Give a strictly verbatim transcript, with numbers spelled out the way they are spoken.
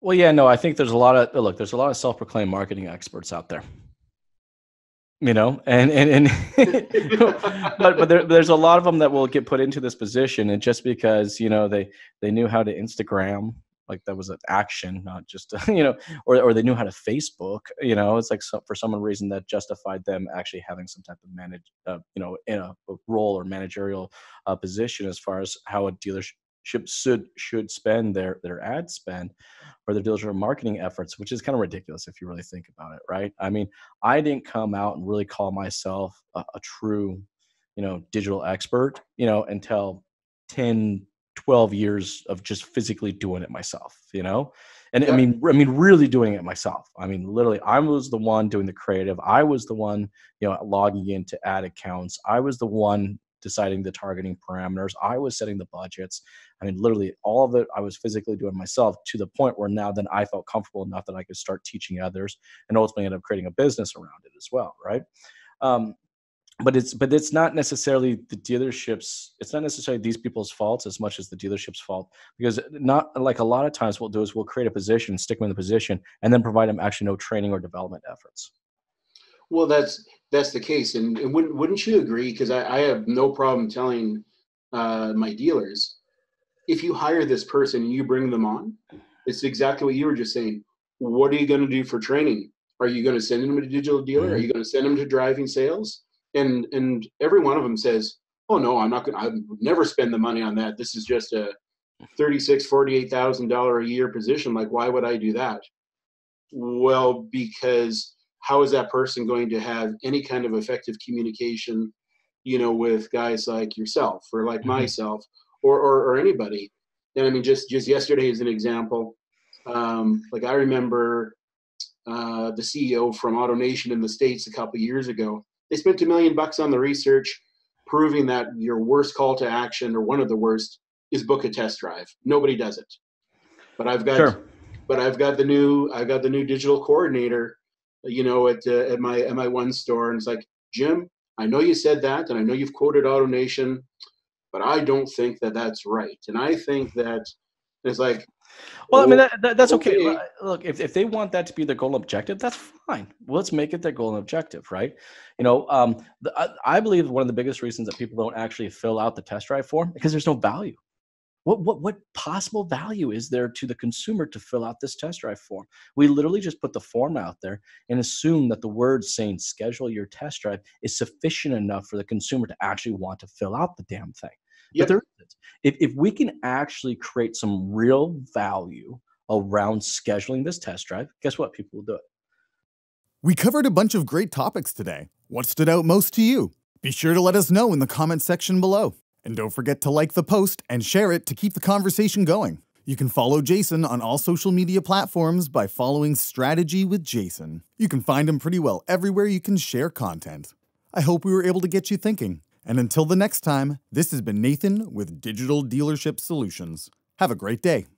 Well, yeah, no, I think there's a lot of, look, there's a lot of self-proclaimed marketing experts out there, you know, and, and, and but, but there, there's a lot of them that will get put into this position. And just because, you know, they, they knew how to Instagram, like that was an action, not just, you know, or, or they knew how to Facebook, you know, it's like some, for some reason that justified them actually having some type of manage, uh, you know, in a role or managerial uh, position as far as how a dealership should should spend their their ad spend or their digital marketing efforts, which is kind of ridiculous if you really think about it, right? I mean, I didn't come out and really call myself a, a true, you know, digital expert, you know, until ten, twelve years of just physically doing it myself, you know? And yeah. I mean, I mean, really doing it myself. I mean, literally, I was the one doing the creative. I was the one, you know, logging into ad accounts. I was the one deciding the targeting parameters. I was setting the budgets. I mean, literally all of it I was physically doing myself, to the point where now then I felt comfortable enough that I could start teaching others and ultimately end up creating a business around it as well, right? Um, but it's but it's not necessarily the dealerships, it's not necessarily these people's faults as much as the dealership's fault, because not like a lot of times what we'll do is we'll create a position, stick them in the position, and then provide them actually no training or development efforts. Well, that's that's the case, and, and wouldn't wouldn't you agree? Because I, I have no problem telling uh, my dealers, if you hire this person and you bring them on, it's exactly what you were just saying. What are you going to do for training? Are you going to send them to a digital dealer? Are you going to send them to driving sales? And and every one of them says, "Oh no, I'm not going. I would never spend the money on that. This is just a thirty-six, forty-eight thousand dollar a year position. Like, why would I do that?" Well, because how is that person going to have any kind of effective communication, you know, with guys like yourself or like mm-hmm. myself or, or, or anybody? And I mean, just, just yesterday as an example, um, like I remember uh, the C E O from AutoNation in the States a couple of years ago, they spent a million bucks on the research proving that your worst call to action, or one of the worst, is book a test drive. Nobody does it. But I've got, sure. but I've got the new, I've got the new digital coordinator, you know, at, uh, at my at my one store. And it's like, Jim, I know you said that, and I know you've quoted AutoNation, but I don't think that that's right. And I think that it's like, well, oh, I mean, that, that, that's okay. okay. Look, if, if they want that to be their goal and objective, that's fine. Well, let's make it their goal and objective, right? You know, um, the, I, I believe one of the biggest reasons that people don't actually fill out the test drive form, because there's no value. What, what, what possible value is there to the consumer to fill out this test drive form? We literally just put the form out there and assume that the words saying schedule your test drive is sufficient enough for the consumer to actually want to fill out the damn thing. Yep. But there isn't. If, if we can actually create some real value around scheduling this test drive, guess what? People will do it. We covered a bunch of great topics today. What stood out most to you? Be sure to let us know in the comment section below. And don't forget to like the post and share it to keep the conversation going. You can follow Jason on all social media platforms by following Strategy with Jason. You can find him pretty well everywhere you can share content. I hope we were able to get you thinking. And until the next time, this has been Nathan with Digital Dealership Solutions. Have a great day.